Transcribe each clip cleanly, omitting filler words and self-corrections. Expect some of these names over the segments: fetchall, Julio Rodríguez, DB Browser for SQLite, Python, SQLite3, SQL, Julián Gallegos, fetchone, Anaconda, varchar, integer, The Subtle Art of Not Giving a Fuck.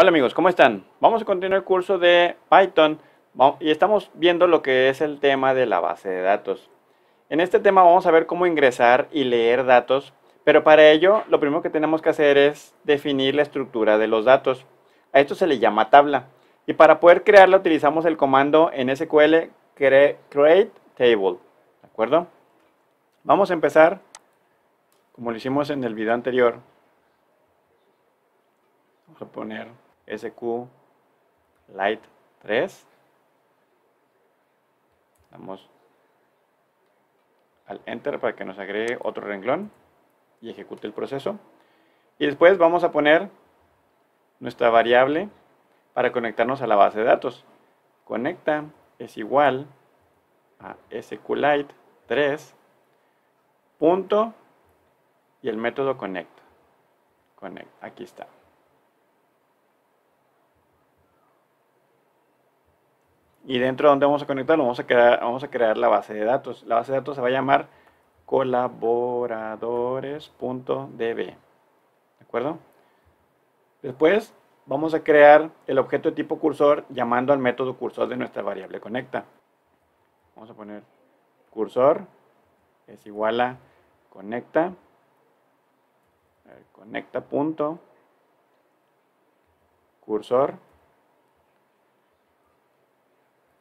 Hola amigos, ¿cómo están? Vamos a continuar el curso de Python y estamos viendo lo que es el tema de la base de datos. En este tema vamos a ver cómo ingresar y leer datos, pero para ello lo primero que tenemos que hacer es definir la estructura de los datos. A esto se le llama tabla y para poder crearla utilizamos el comando en SQL create table, ¿de acuerdo? Vamos a empezar como lo hicimos en el video anterior. Vamos a poner SQLite3, damos al Enter para que nos agregue otro renglón y ejecute el proceso. Y después vamos a poner nuestra variable para conectarnos a la base de datos. Conecta es igual a SQLite3 punto y el método connect. Aquí está. Y dentro de donde vamos a conectarlo, vamos a crear la base de datos. La base de datos se va a llamar colaboradores.db. ¿De acuerdo? Después vamos a crear el objeto de tipo cursor llamando al método cursor de nuestra variable conecta. Vamos a poner cursor es igual a conecta punto cursor.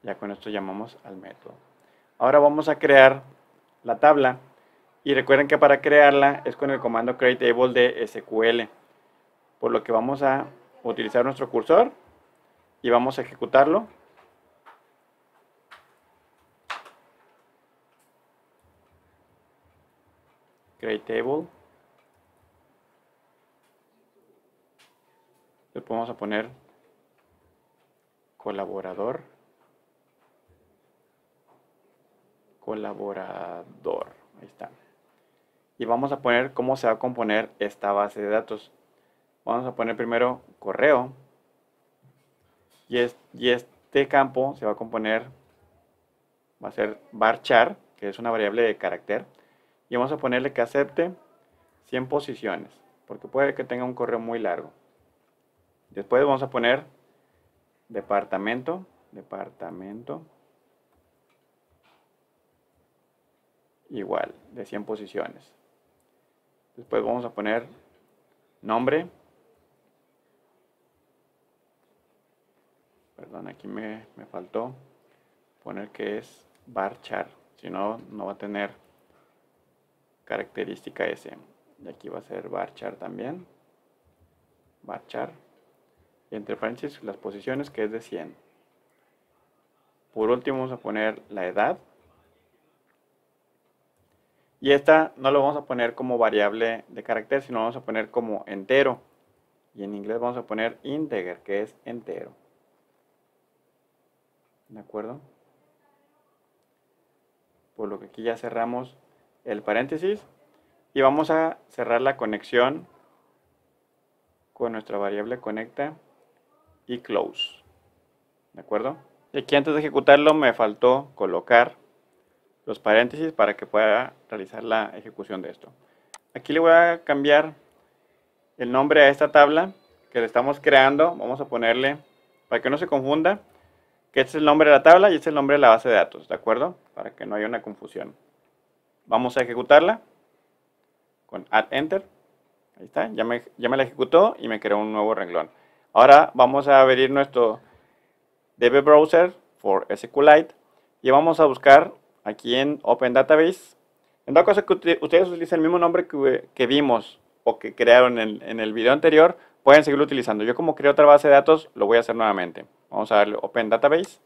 Ya con esto llamamos al método. Ahora vamos a crear la tabla. Y recuerden que para crearla es con el comando create table de SQL. Por lo que vamos a utilizar nuestro cursor y vamos a ejecutarlo. Create table. Le vamos a poner colaborador, ahí está. Y vamos a poner cómo se va a componer esta base de datos. Vamos a poner primero correo y este campo se va a componer, va a ser varchar, que es una variable de carácter, y vamos a ponerle que acepte 100 posiciones, porque puede que tenga un correo muy largo. Después vamos a poner departamento igual, de 100 posiciones. Después vamos a poner nombre. Perdón, aquí me faltó poner que es varchar, si no, no va a tener característica S. Y aquí va a ser varchar también. Varchar. Y entre paréntesis las posiciones, que es de 100. Por último vamos a poner la edad. Y esta no lo vamos a poner como variable de carácter, sino vamos a poner como entero. Y en inglés vamos a poner integer, que es entero. ¿De acuerdo? Por lo que aquí ya cerramos el paréntesis. Y vamos a cerrar la conexión con nuestra variable conecta y close. ¿De acuerdo? Y aquí antes de ejecutarlo me faltó colocar los paréntesis para que pueda realizar la ejecución de esto. Aquí le voy a cambiar el nombre a esta tabla que le estamos creando. Vamos a ponerle, para que no se confunda, que este es el nombre de la tabla y este es el nombre de la base de datos, ¿de acuerdo? Para que no haya una confusión. Vamos a ejecutarla con add enter. Ahí está, ya me la ejecutó y me creó un nuevo renglón. Ahora vamos a abrir nuestro DB Browser for SQLite y vamos a buscar aquí en Open Database. En dado caso que ustedes utilicen el mismo nombre que vimos o que crearon en el video anterior, pueden seguirlo utilizando. Yo como creé otra base de datos, lo voy a hacer nuevamente. Vamos a darle Open Database.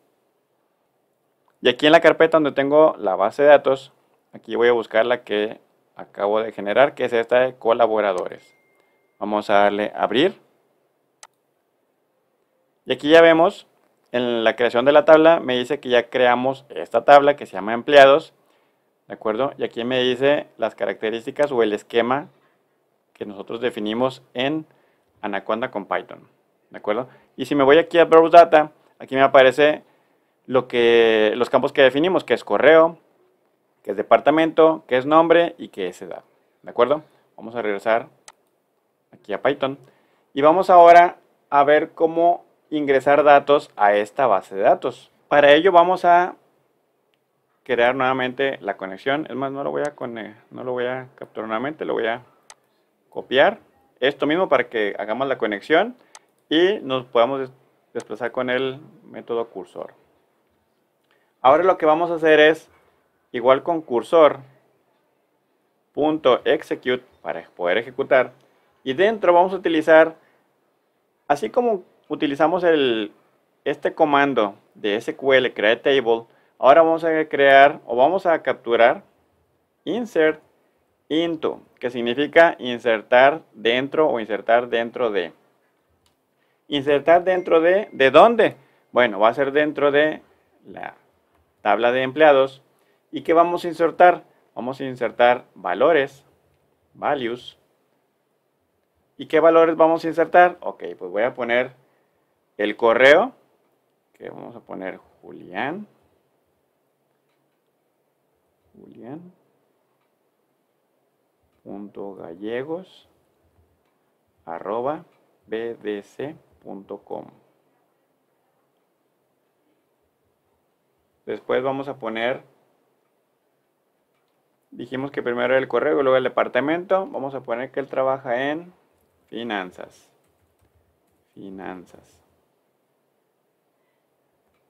Y aquí en la carpeta donde tengo la base de datos, aquí voy a buscar la que acabo de generar, que es esta de colaboradores. Vamos a darle Abrir. Y aquí ya vemos. En la creación de la tabla me dice que ya creamos esta tabla que se llama empleados, ¿de acuerdo? Y aquí me dice las características o el esquema que nosotros definimos en Anaconda con Python, ¿de acuerdo? Y si me voy aquí a Browse Data, aquí me aparece los campos que definimos, que es correo, que es departamento, que es nombre y que es edad, ¿de acuerdo? Vamos a regresar aquí a Python y vamos ahora a ver cómo ingresar datos a esta base de datos. Para ello vamos a crear nuevamente la conexión. Es más, no lo voy a capturar nuevamente, lo voy a copiar. Esto mismo para que hagamos la conexión y nos podamos desplazar con el método cursor. Ahora lo que vamos a hacer es, igual con cursor.execute para poder ejecutar, y dentro vamos a utilizar, así como utilizamos este comando de SQL create table, ahora vamos a crear o vamos a capturar insert into, que significa insertar dentro o insertar dentro de. ¿Insertar dentro de? ¿De dónde? Bueno, va a ser dentro de la tabla de empleados. ¿Y qué vamos a insertar? Vamos a insertar valores, values. ¿Y qué valores vamos a insertar? Ok, pues voy a poner el correo, que vamos a poner julian.gallegos@bdc.com. Después vamos a poner, dijimos que primero el correo y luego el departamento. Vamos a poner que él trabaja en finanzas.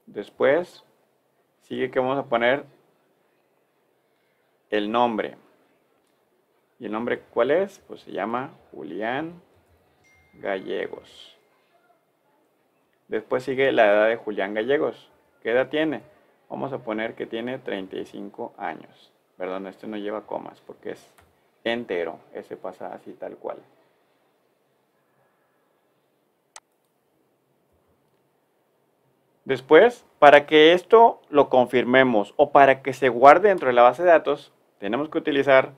Después sigue que vamos a poner el nombre. ¿Y el nombre cuál es? Pues se llama Julián Gallegos. Después sigue la edad de Julián Gallegos. ¿Qué edad tiene? Vamos a poner que tiene 35 años. Perdón, este no lleva comas porque es entero. Ese pasa así tal cual. Después, para que esto lo confirmemos o para que se guarde dentro de la base de datos, tenemos que utilizar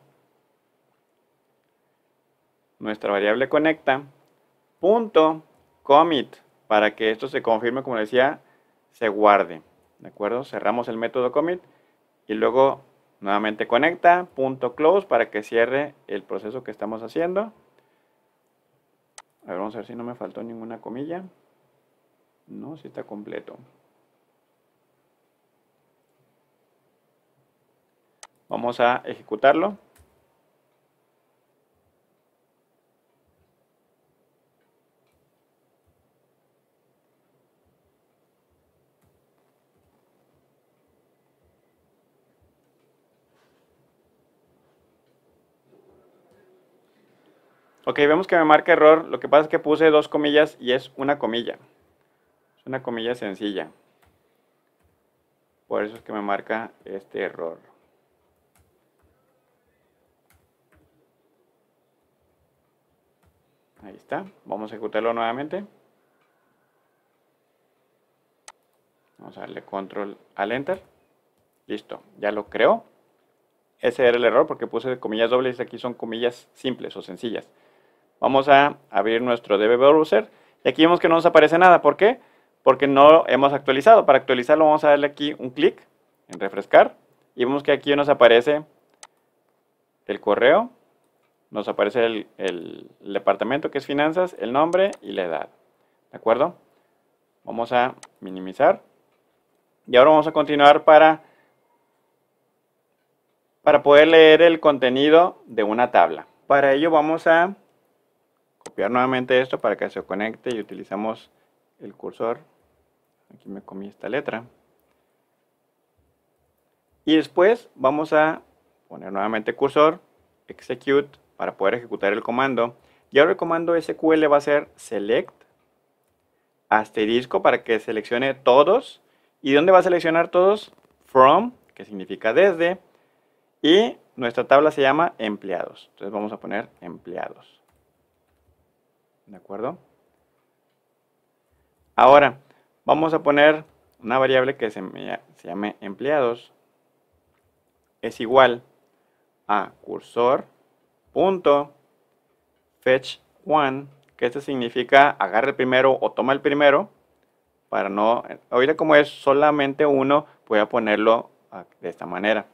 nuestra variable conecta punto commit para que esto se confirme, como decía, se guarde. ¿De acuerdo? Cerramos el método commit y luego nuevamente conecta punto close para que cierre el proceso que estamos haciendo. A ver, vamos a ver si no me faltó ninguna comilla. No, si está completo. Vamos a ejecutarlo. Ok, vemos que me marca error. Lo que pasa es que puse dos comillas y es una comilla. Es una comilla sencilla. Por eso es que me marca este error. Ahí está. Vamos a ejecutarlo nuevamente. Vamos a darle control al enter. Listo, ya lo creo. Ese era el error porque puse comillas dobles y aquí son comillas simples o sencillas. Vamos a abrir nuestro DB Browser y aquí vemos que no nos aparece nada. ¿Por qué? Porque no lo hemos actualizado. Para actualizarlo vamos a darle aquí un clic en refrescar y vemos que aquí nos aparece el correo, nos aparece el departamento que es finanzas, el nombre y la edad. ¿De acuerdo? Vamos a minimizar y ahora vamos a continuar para poder leer el contenido de una tabla. Para ello vamos a copiar nuevamente esto para que se conecte y utilizamos el cursor. Aquí me comí esta letra. Y después vamos a poner nuevamente cursor, execute, para poder ejecutar el comando. Y ahora el comando SQL va a ser select, asterisco para que seleccione todos. ¿Y dónde va a seleccionar todos? From, que significa desde. Y nuestra tabla se llama empleados. Entonces vamos a poner empleados. ¿De acuerdo? Ahora vamos a poner una variable que se llame empleados. Es igual a cursor.fetch1, que esto significa agarra el primero o toma el primero. Para no, ahorita como es solamente uno, voy a ponerlo de esta manera.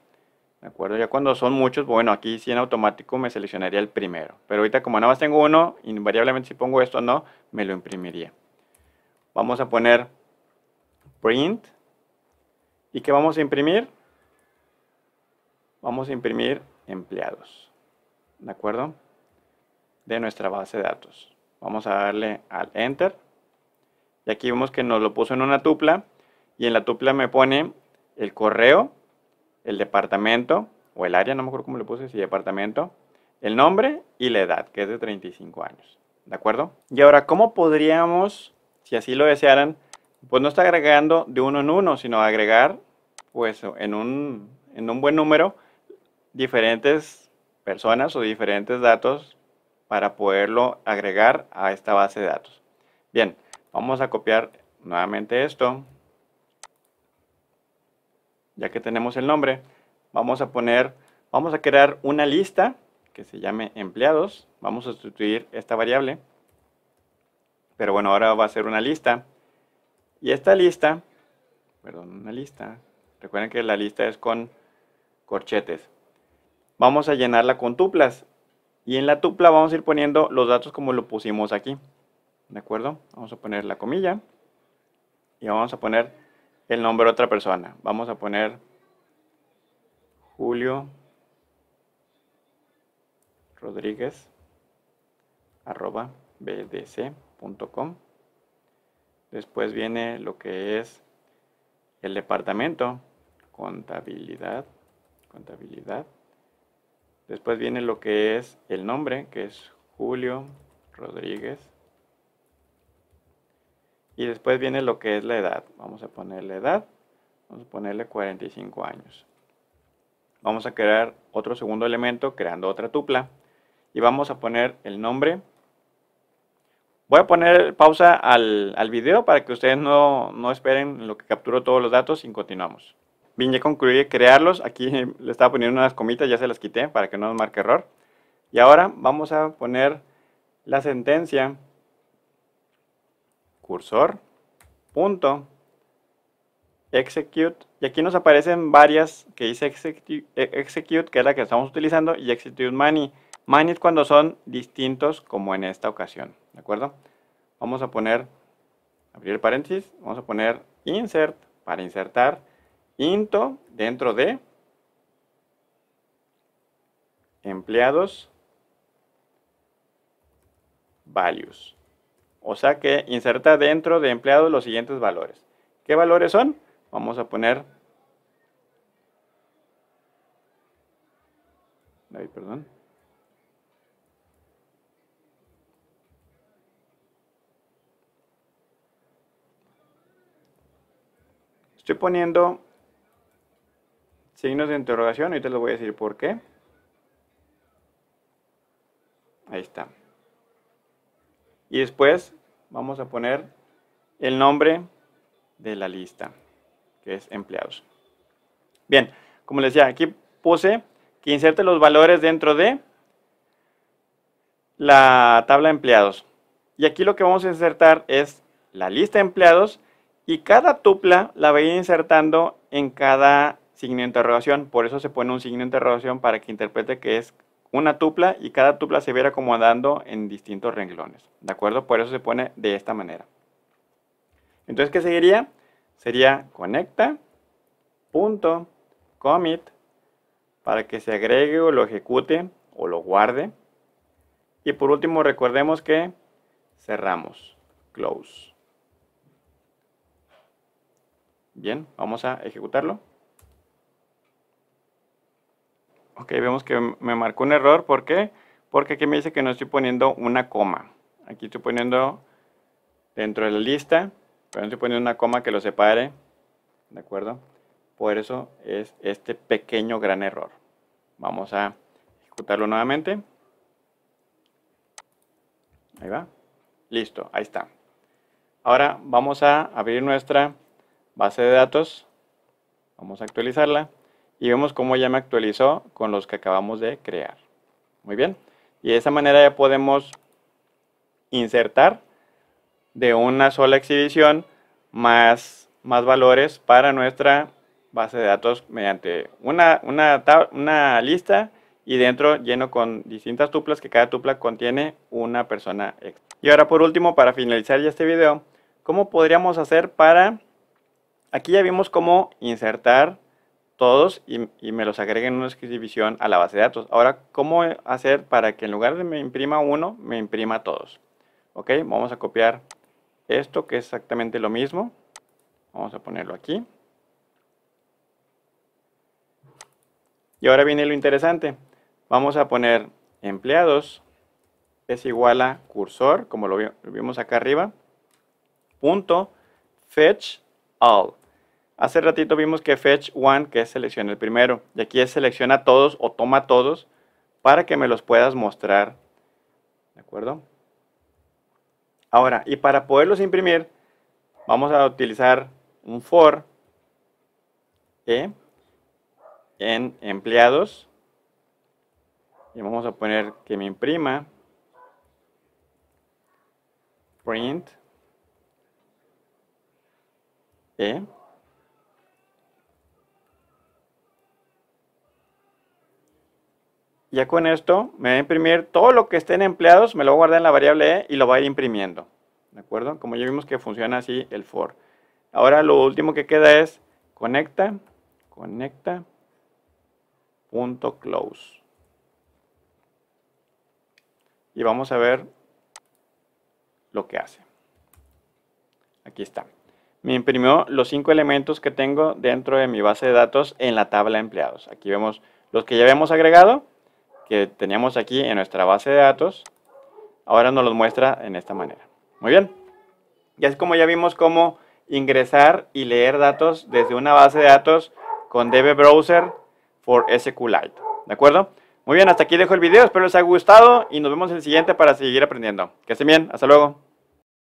¿De acuerdo? Ya cuando son muchos, bueno, aquí sí en automático me seleccionaría el primero. Pero ahorita como nada más tengo uno, invariablemente si pongo esto no, me lo imprimiría. Vamos a poner print. ¿Y qué vamos a imprimir? Vamos a imprimir empleados, ¿de acuerdo? De nuestra base de datos. Vamos a darle al Enter. Y aquí vemos que nos lo puso en una tupla. Y en la tupla me pone el correo, el departamento, o el área, no me acuerdo cómo le puse, si departamento, el nombre y la edad, que es de 35 años. ¿De acuerdo? Y ahora, ¿cómo podríamos, si así lo desearan, pues no está agregando de uno en uno, sino agregar, pues, en un buen número, diferentes personas o diferentes datos para poderlo agregar a esta base de datos? Bien, vamos a copiar nuevamente esto. Ya que tenemos el nombre, vamos a crear una lista que se llame empleados. Vamos a sustituir esta variable, pero bueno, ahora va a ser una lista. Y esta lista, recuerden que la lista es con corchetes. Vamos a llenarla con tuplas, y en la tupla vamos a ir poniendo los datos como lo pusimos aquí, ¿de acuerdo? Vamos a poner la comilla y vamos a poner el nombre de otra persona. Vamos a poner Julio Rodríguez @bdc.com. Después viene lo que es el departamento, contabilidad. Después viene lo que es el nombre, que es Julio Rodríguez. Y después viene lo que es la edad. Vamos a ponerle edad, vamos a ponerle 45 años. Vamos a crear otro segundo elemento creando otra tupla. Y vamos a poner el nombre. Voy a poner pausa al video para que ustedes no esperen lo que capturo todos los datos y continuamos. Bien, ya concluí de crearlos. Aquí le estaba poniendo unas comitas, ya se las quité para que no nos marque error. Y ahora vamos a poner la sentencia cursor.execute. Y aquí nos aparecen varias que dice execute, que es la que estamos utilizando, y execute many. Many es cuando son distintos, como en esta ocasión, ¿de acuerdo? Vamos a poner, abrir paréntesis, vamos a poner insert, para insertar, into, dentro de, empleados, values. O sea que inserta dentro de empleados los siguientes valores. ¿Qué valores son? Vamos a poner, estoy poniendo signos de interrogación, ahorita les voy a decir por qué. Ahí está. Y después vamos a poner el nombre de la lista, que es empleados. Bien, como les decía, aquí puse que inserte los valores dentro de la tabla de empleados. Y aquí lo que vamos a insertar es la lista de empleados, y cada tupla la voy a ir insertando en cada signo de interrogación. Por eso se pone un signo de interrogación, para que interprete que es una tupla y cada tupla se viera acomodando en distintos renglones, ¿de acuerdo? Por eso se pone de esta manera. Entonces, ¿qué seguiría? Sería conecta.commit, para que se agregue o lo ejecute o lo guarde. Y por último, recordemos que cerramos, close. Bien, vamos a ejecutarlo. Ok, vemos que me marcó un error. ¿Por qué? Porque aquí me dice que no estoy poniendo una coma. Aquí estoy poniendo dentro de la lista, pero no estoy poniendo una coma que lo separe, ¿de acuerdo? Por eso es este pequeño gran error. Vamos a ejecutarlo nuevamente. Ahí va. Listo, ahí está. Ahora vamos a abrir nuestra base de datos. Vamos a actualizarla. Y vemos cómo ya me actualizó con los que acabamos de crear. Muy bien. Y de esa manera ya podemos insertar de una sola exhibición más valores para nuestra base de datos mediante una lista, y dentro lleno con distintas tuplas, que cada tupla contiene una persona extra. Y ahora, por último, para finalizar ya este video, ¿Cómo podríamos hacer para...? Aquí ya vimos cómo insertar todos y me los agreguen en una exhibición a la base de datos. Ahora, ¿cómo hacer para que en lugar de me imprima uno, me imprima todos? Ok, vamos a copiar esto que es exactamente lo mismo. Vamos a ponerlo aquí. Y ahora viene lo interesante. Vamos a poner empleados es igual a cursor, como lo vimos acá arriba, punto fetch all. Hace ratito vimos que fetch one, que es selecciona el primero, y aquí es selecciona todos o toma todos para que me los puedas mostrar, ¿de acuerdo? Ahora, y para poderlos imprimir, vamos a utilizar un for en empleados y vamos a poner que me imprima print Ya con esto me va a imprimir todo lo que esté en empleados, me lo voy a guardar en la variable y lo va a ir imprimiendo, ¿de acuerdo? Como ya vimos que funciona así el for. Ahora lo último que queda es conecta.close. Y vamos a ver lo que hace. Aquí está. Me imprimió los 5 elementos que tengo dentro de mi base de datos en la tabla de empleados. Aquí vemos los que ya habíamos agregado, que teníamos aquí en nuestra base de datos, ahora nos los muestra en esta manera. Muy bien, y así como ya vimos cómo ingresar y leer datos desde una base de datos con DB Browser for SQLite, ¿de acuerdo? Muy bien, hasta aquí dejo el video, espero les haya gustado y nos vemos en el siguiente para seguir aprendiendo. Que estén bien, hasta luego.